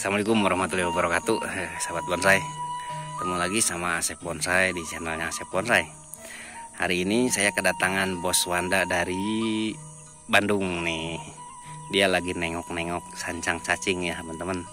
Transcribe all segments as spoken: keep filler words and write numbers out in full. Assalamualaikum warahmatullahi wabarakatuh, eh, sahabat bonsai. Ketemu lagi sama Asep Bonsai di channelnya Asep Bonsai. Hari ini saya kedatangan bos Wanda dari Bandung nih. Dia lagi nengok-nengok sancang cacing ya teman-teman.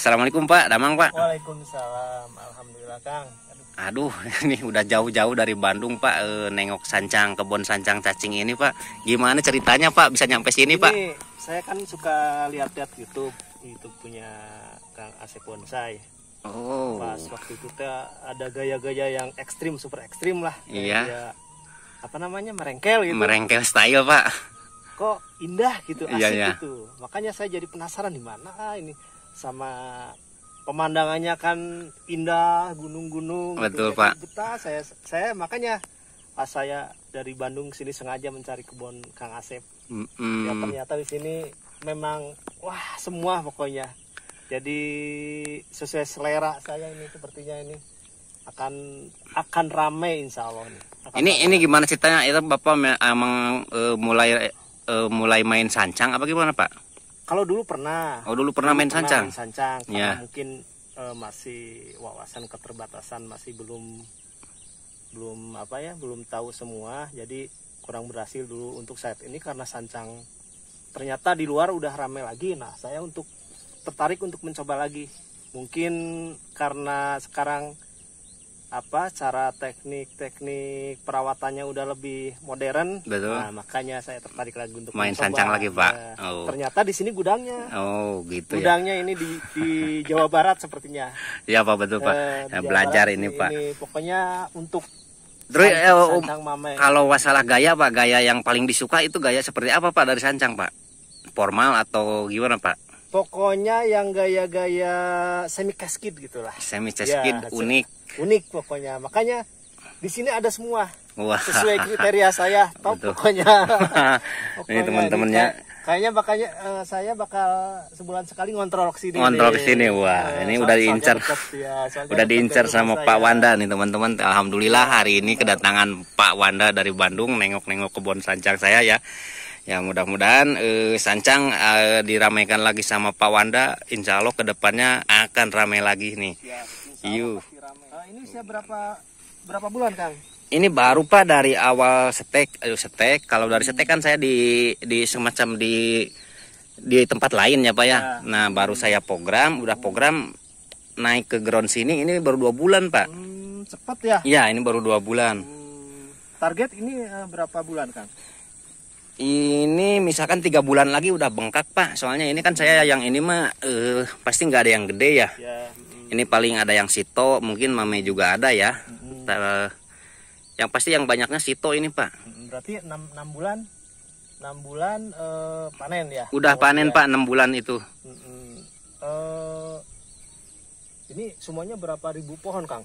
Assalamualaikum Pak, damang Pak. Waalaikumsalam, alhamdulillah Kang. Aduh, ini udah jauh-jauh dari Bandung Pak, e, nengok sancang, kebun sancang cacing ini Pak. Gimana ceritanya Pak, bisa nyampe sini ini, Pak? Saya kan suka lihat-lihat YouTube, YouTube punya Kang Asep Bonsai. Oh. Pas waktu itu ada gaya-gaya yang ekstrim, super ekstrim lah. Iya. Gaya, apa namanya, merengkel gitu. Merengkel style Pak. Kok indah gitu, asik iya, iya. Gitu. Makanya saya jadi penasaran di mana ini sama. Pemandangannya kan indah, gunung-gunung. Betul gitu. Pak. Betah saya, saya makanya pas saya dari Bandung sini sengaja mencari kebun Kang Asep. Mm -mm. Ya, ternyata di sini memang wah semua pokoknya. Jadi sesuai selera saya ini sepertinya ini akan akan ramai insya Allah. Nih. Akan ini ramai. Ini gimana ceritanya? Itu Bapak emang e, mulai e, mulai main sancang apa gimana Pak? Kalau dulu pernah, oh dulu pernah main sancang, pernah main sancang karena yeah. Mungkin uh, masih wawasan keterbatasan, masih belum belum apa ya, belum tahu semua, jadi kurang berhasil dulu untuk saat ini karena sancang ternyata di luar udah rame lagi. Nah saya untuk tertarik untuk mencoba lagi, mungkin karena sekarang apa cara teknik-teknik perawatannya udah lebih modern. Betul. Nah, makanya saya tertarik lagi untuk main mencoba. Sancang lagi Pak. Oh. Ternyata di sini gudangnya. Oh gitu. Gudangnya ya. Ini di, di Jawa Barat sepertinya. Iya Pak, betul Pak. Eh, ya, belajar Barat, ini Pak. Ini, pokoknya untuk Dru, san sancang mame. Kalau masalah gaya Pak, gaya yang paling disuka itu gaya seperti apa Pak dari sancang Pak? Formal atau gimana Pak? Pokoknya yang gaya-gaya semi casket gitulah. Semi casket ya, unik. Unik pokoknya. Makanya di sini ada semua. Wah. Sesuai kriteria saya. Top betul. Pokoknya. Pokoknya. Ini teman-temannya. Kayaknya makanya uh, saya bakal sebulan sekali ngontrol ke sini. Ngontrol ke sini. Wah, ini soal, udah diincar. Ya, udah diincar sama saya. Pak Wanda nih teman-teman. Alhamdulillah hari ini kedatangan Pak Wanda dari Bandung nengok-nengok kebun sancang saya ya. Ya mudah-mudahan eh, sancang eh, diramaikan lagi sama Pak Wanda. Insya Allah kedepannya akan ramai lagi nih. Iya. Uh, ini saya berapa berapa bulan Kang? Ini baru Pak dari awal setek. Ayo setek. Kalau dari setek kan saya di di semacam di di tempat lain ya Pak ya. ya. Nah baru saya program, udah program naik ke ground sini. Ini baru dua bulan Pak. Hmm, cepat ya? Iya ini baru dua bulan. Hmm, target ini uh, berapa bulan Kang? Ini misalkan tiga bulan lagi udah bengkak Pak, soalnya ini kan saya yang ini mah eh, pasti nggak ada yang gede ya. Yeah. Mm. Ini paling ada yang sito, mungkin mame juga ada ya. Mm. Ter, yang pasti yang banyaknya sito ini Pak. Berarti enam bulan, enam bulan eh, panen ya? Udah panen ya. Pak enam bulan itu. Mm -mm. Uh, ini semuanya berapa ribu pohon Kang?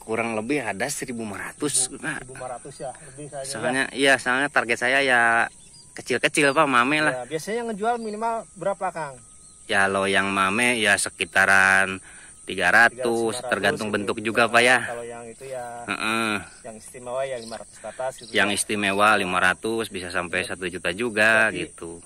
Kurang lebih ada seribu lima ratus. Nah, seribu lima ratus ya, lebih saya. Soalnya iya, soalnya target saya ya kecil-kecil Pak, mame lah. Ya, biasanya ngejual minimal berapa Kang? Ya lo yang mame ya sekitaran tiga ratus, tiga ratus tergantung bentuk gitu juga Pak ya. Kalau yang itu ya. Uh-uh. Yang istimewa ya lima ratus ke atas gitu. Yang istimewa lima ratus bisa sampai ya. satu juta juga. Jadi, gitu.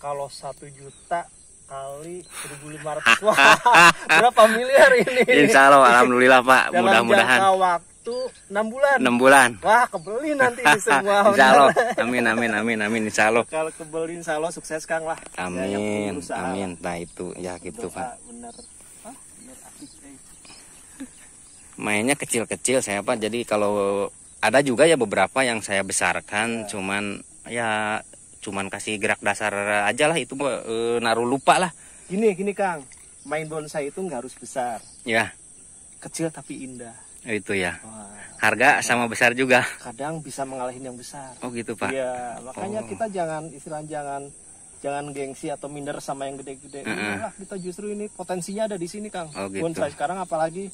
Kalau satu juta kali seribu lima ratus, wah, berapa miliar ini? Insya Allah, alhamdulillah Pak, mudah-mudahan. Dalam jangka waktu enam bulan. enam bulan. Wah, kebeli nanti ini semua. Insya Allah, amin, amin, amin, amin, insya Allah. Kalau kebeli insya Allah sukses Kang lah. Amin, ya, amin. Nah itu, ya gitu Pak. Benar. Hah? Benar. Mainnya kecil-kecil saya Pak, jadi kalau ada juga ya beberapa yang saya besarkan, ya. Cuman ya. Cuman kasih gerak dasar aja lah itu e, naruh lupa lah. Gini gini Kang, main bonsai itu nggak harus besar. Ya. Kecil tapi indah. Itu ya. Wah. Harga nah, sama besar juga. Kadang bisa mengalahin yang besar. Oh gitu Pak. Iya makanya oh. Kita jangan istilahnya jangan jangan gengsi atau minder sama yang gede-gede. Uh -uh. Kita justru ini potensinya ada di sini Kang. Oh, gitu. Bonsai sekarang apalagi.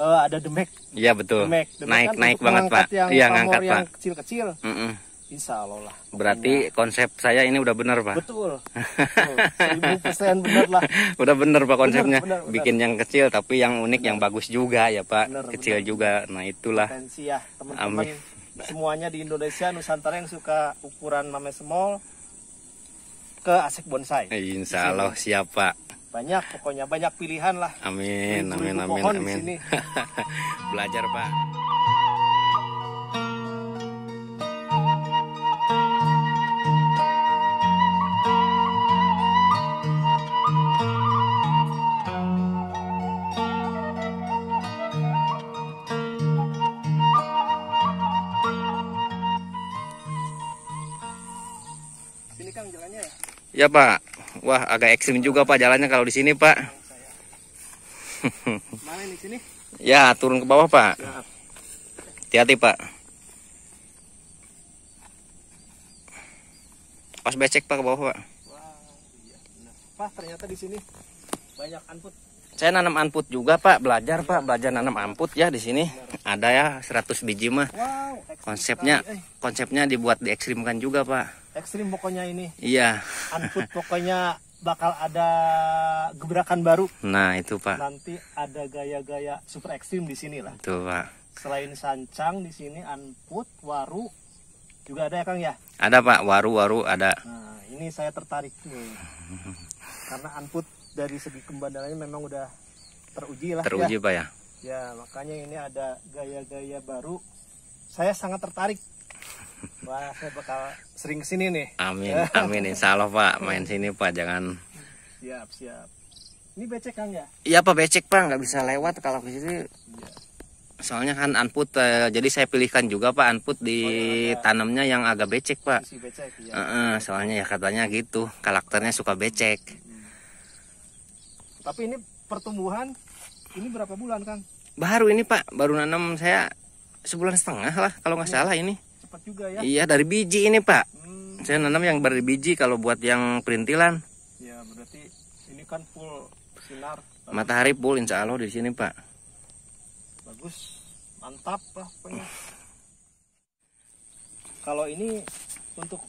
Uh, ada demek. Iya betul. Demek. Demek naik kan naik banget Pak. Yang iya ngangkat yang Pak. Kecil-kecil. Uh -uh. Insya Allah lah. Berarti nah. Konsep saya ini udah bener Pak? Betul. seribu persen bener lah. Udah bener Pak konsepnya. Bener, bener, bikin bener. Yang kecil tapi yang unik bener. Yang bagus juga ya Pak. Bener, kecil bener. Juga. Nah itulah. Potensi ya teman-teman. Semuanya di Indonesia Nusantara yang suka ukuran mame small. ke Asep Bonsai. Insya Allah siap Pak. Banyak pokoknya, banyak pilihan lah. Amin, amin, amin, amin. Belajar Pak. Ya Pak, wah agak ekstrim juga Pak jalannya kalau di sini Pak. Mana di sini? Ya turun ke bawah Pak. Hati-hati Pak. Pas becek Pak ke bawah Pak. Wah, iya, Pak ternyata di sini banyak anput. Saya nanam anput juga Pak, belajar Pak, belajar nanam anput ya di sini. Ada ya seratus biji mah. Wow, konsepnya, konsepnya dibuat diekstrimkan juga Pak. Ekstrim pokoknya ini. Iya. Anput pokoknya bakal ada gebrakan baru. Nah itu Pak. Nanti ada gaya-gaya super ekstrim di sini lah. Itu Pak. Selain sancang di sini anput, waru juga ada ya Kang ya. Ada Pak, waru-waru ada. Nah ini saya tertarik nih. Karena anput dari segi kembandarannya memang udah teruji lah. Teruji ya. Pak ya. Ya makanya ini ada gaya-gaya baru. Saya sangat tertarik. Wah, saya bakal sering kesini nih. Amin, amin. Insya Allah Pak, main sini Pak, jangan. Siap, siap. Ini becek Kang ya? Iya Pak, becek Pak, nggak bisa lewat kalau ke sini. Ya. Soalnya kan anput, eh, jadi saya pilihkan juga Pak anput di oh, ya, tanamnya yang agak becek Pak. Isi becek, ya. E -e, soalnya ya katanya gitu, karakternya suka becek. Hmm. Tapi ini pertumbuhan, ini berapa bulan Kang? Baru ini Pak, baru nanam saya sebulan setengah lah kalau nggak salah ini. Juga ya? Iya dari biji ini Pak. Hmm. Saya nanam yang dari biji kalau buat yang perintilan. Ya berarti ini kan full sinar. Bagus. Matahari full insya Allah di sini Pak. Bagus, mantap lah pokoknya. Kalau ini untuk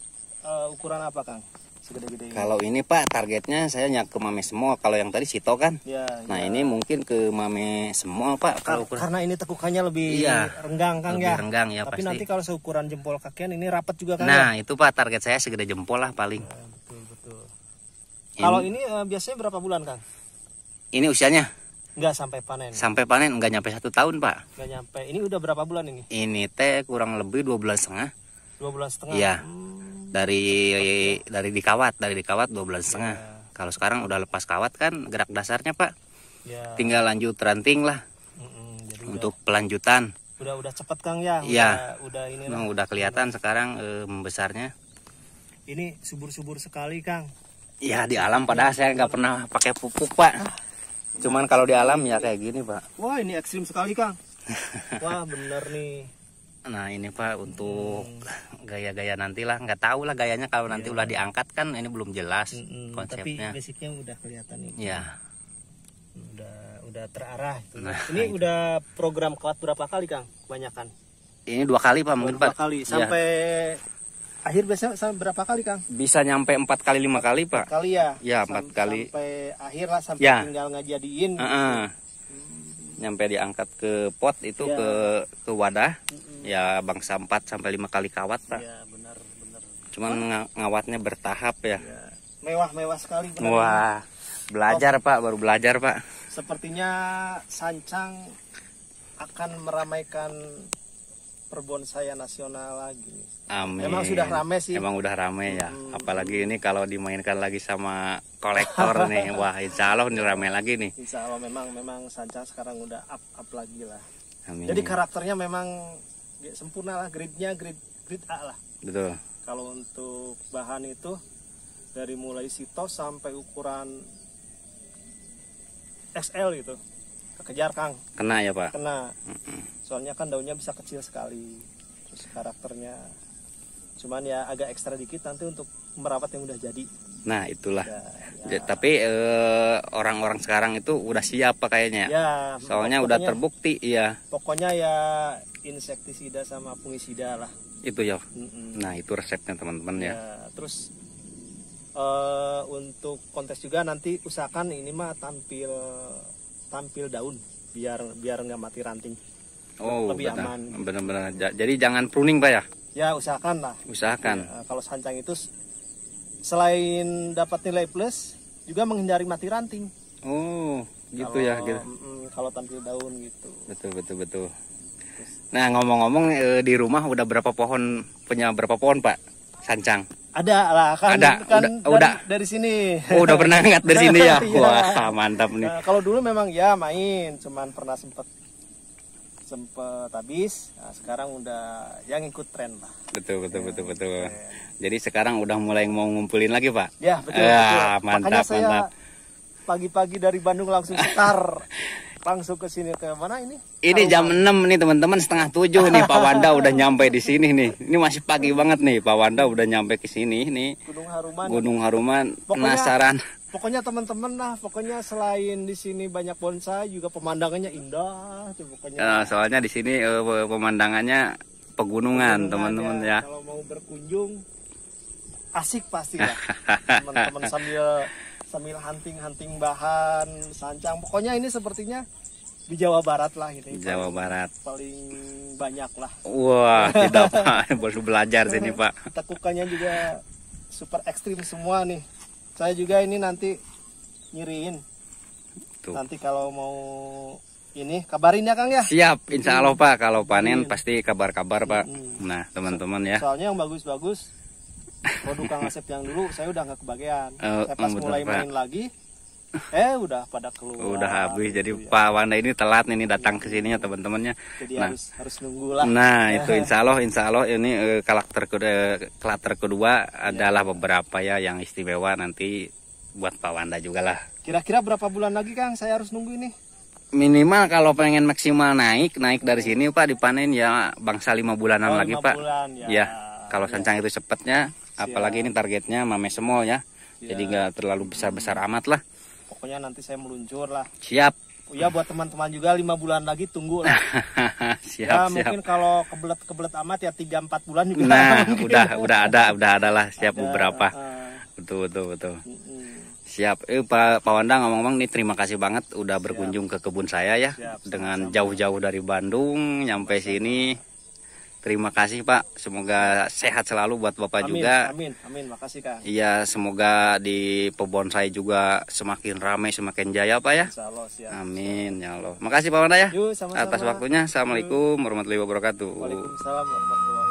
uh, ukuran apa Kang? Segede-gede ini. Kalau ini Pak targetnya saya nyak ke mame semua. Kalau yang tadi sito kan. Ya, nah ya, ini mungkin ke mame semua Pak. Kar kalau ukuran... Karena ini tekukannya lebih iya, renggang Kang lebih ya. Renggang ya. Tapi pasti nanti kalau seukuran jempol kakian ini rapat juga kan. Nah ya? Itu Pak target saya segede jempol lah paling. Ya, betul betul. Ini... Kalau ini eh, biasanya berapa bulan Kang? Ini usianya? Enggak sampai panen. Sampai panen enggak nyampe satu tahun Pak. Enggak nyampe. Ini udah berapa bulan ini? Ini teh kurang lebih dua bulan setengah. Dua bulan setengah. Iya. Hmm. dari dari di kawat dari di kawat dua belas setengah ya. Kalau sekarang udah lepas kawat kan gerak dasarnya Pak ya, tinggal lanjut ranting lah. Mm-mm, jadi untuk udah, pelanjutan udah udah cepet Kang ya, ya udah ini memang udah kelihatan sekarang eh, membesarnya ini subur-subur sekali Kang ya di alam padahal ya, saya nggak pernah pakai pupuk Pak ah, cuman kalau di alam ya kayak gini Pak. Wah ini ekstrim sekali Kang. Wah bener nih. Nah ini Pak untuk gaya-gaya nantilah, nggak tahu lah gayanya kalau nanti ya, udah diangkat kan ini belum jelas mm-hmm, konsepnya. Tapi basicnya udah kelihatan ini. Ya. Udah udah terarah. Gitu. Nah, ini itu udah program kawat berapa kali Kang? Kebanyakan? Ini dua kali Pak mungkin Pak. Dua kali sampai ya, akhir biasanya sampai berapa kali Kang? Bisa nyampe empat kali lima kali Pak. Empat kali ya? Ya empat sampai kali. Sampai akhir lah sampai ya, tinggal ngejadiin. Uh-uh. Gitu. Nyampe diangkat ke pot itu ya, ke ke wadah mm-hmm, ya bangsa empat sampai lima kali kawat Pak. Ya, benar, benar. Cuman ng ngawatnya bertahap ya. Mewah-mewah ya, sekali benar. Wah, belajar oh, Pak, baru belajar Pak. Sepertinya sancang akan meramaikan perbonsaian nasional lagi. Amin. Emang sudah rame sih. Emang udah rame ya. Hmm. Apalagi ini kalau dimainkan lagi sama kolektor nih. Wah, insya Allah ini rame lagi nih. Insya Allah memang memang sancang sekarang udah up up lagi lah. Amin. Jadi karakternya memang sempurna lah, gridnya grid grid A lah. Betul. Kalau untuk bahan itu dari mulai sito sampai ukuran X L gitu. Kejar Kang. Kena ya Pak. Kena. Soalnya kan daunnya bisa kecil sekali. Terus karakternya cuman ya agak ekstra dikit nanti untuk merawat yang udah jadi. Nah itulah ya, ya. Tapi orang-orang eh, sekarang itu udah siap Pak kayaknya ya, soalnya udah terbukti ya. Pokoknya ya insektisida sama fungisida lah. Itu ya mm-mm. Nah itu resepnya teman-teman ya, ya. Terus eh, untuk kontes juga nanti usahakan ini mah tampil tampil daun biar biar nggak mati ranting. Oh, lebih benar, aman benar-benar. Jadi jangan pruning Pak ya. Ya usahakan lah. Usahakan. Ya, kalau sancang itu selain dapat nilai plus juga menghindari mati ranting. Oh, gitu kalau, ya gitu. Mm, kalau tampil daun gitu. Betul betul betul. Terus. Nah, ngomong-ngomong e, di rumah udah berapa pohon, punya berapa pohon, Pak? Sancang. Ada lah kan, ada, kan udah, dari, udah. dari sini. Oh, udah pernah ngat dari sini ya. Iya. Wah, mantap nih. Nah, kalau dulu memang ya main, cuman pernah sempet sempet habis. Nah, sekarang udah yang ikut tren lah. Betul betul ya, betul betul. Ya. Jadi sekarang udah mulai mau ngumpulin lagi, Pak. Ya, betul. Ah, betul. Mantap. Makanya saya mantap. Pagi-pagi dari Bandung langsung setar langsung ke sini, ke mana ini? Ini jam enam nih teman-teman, setengah tujuh nih Pak Wanda udah nyampe di sini nih. Ini masih pagi banget nih Pak Wanda udah nyampe ke sini nih. Gunung Haruman. Gunung Haruman. Pokoknya, penasaran. Pokoknya teman-teman lah, pokoknya selain di sini banyak bonsai juga pemandangannya indah. Nah, soalnya di sini eh, pemandangannya pegunungan teman-teman ya, ya. Kalau mau berkunjung asik pasti ya. Teman-teman sambil sambil hunting-hunting bahan sancang. Pokoknya ini sepertinya di Jawa Barat lah ini. Jawa paling, Barat. Paling banyak lah. Wah, tidak Pak, baru belajar sini Pak. Tekukannya juga super ekstrim semua nih. Saya juga ini nanti nyiriin. Tuh. Nanti kalau mau ini kabarin ya Kang ya. Siap, insya Allah Pak. Kalau panen pasti kabar-kabar Pak. Hmm. Nah teman-teman ya. Soalnya yang bagus-bagus produk Kang Asep yang dulu saya udah nggak kebagian. Oh, saya pas betul, mulai Pak. Main lagi, eh udah pada keluar. Udah habis. Jadi ya. Pak Wanda ini telat nih datang ke sininya teman-temannya. Jadi nah, harus harus nunggu lah. Nah itu insya Allah insya Allah ini eh, karakter klater kedua ya. Adalah beberapa ya yang istimewa nanti buat Pak Wanda juga lah. Kira-kira berapa bulan lagi Kang saya harus nunggu ini? Minimal kalau pengen maksimal naik naik dari sini Pak dipanen ya bangsa lima bulanan oh, lagi lima Pak. Bulan, ya. ya kalau ya. Sancang itu cepatnya. Apalagi ini targetnya mame semol ya. ya. Jadi nggak terlalu besar-besar amat lah. Pokoknya nanti saya meluncur lah. Siap. Ya buat teman-teman juga lima bulan lagi tunggu lah. Siap, ya, siap. Mungkin kalau kebelet-kebelet amat ya tiga empat bulan juga. Nah, udah udah ada, udah ada lah siap ada, beberapa. Uh, betul betul betul. Uh, uh. Siap. Eh Pak, Pak Wanda ngomong-ngomong nih terima kasih banget udah berkunjung siap. Ke kebun saya ya. Siap, dengan jauh-jauh dari Bandung nyampe siap. Sini. Terima kasih Pak, semoga sehat selalu buat Bapak amin, juga. Amin, amin, makasih Kang. Iya, semoga di pebonsai juga semakin ramai, semakin jaya Pak ya. Insya Allah, siap. Amin, ya Allah. Makasih Pak Wanda ya. Yuk, sama-sama. Atas waktunya, Assalamualaikum warahmatullahi wabarakatuh. Waalaikumsalam warahmatullahi wabarakatuh.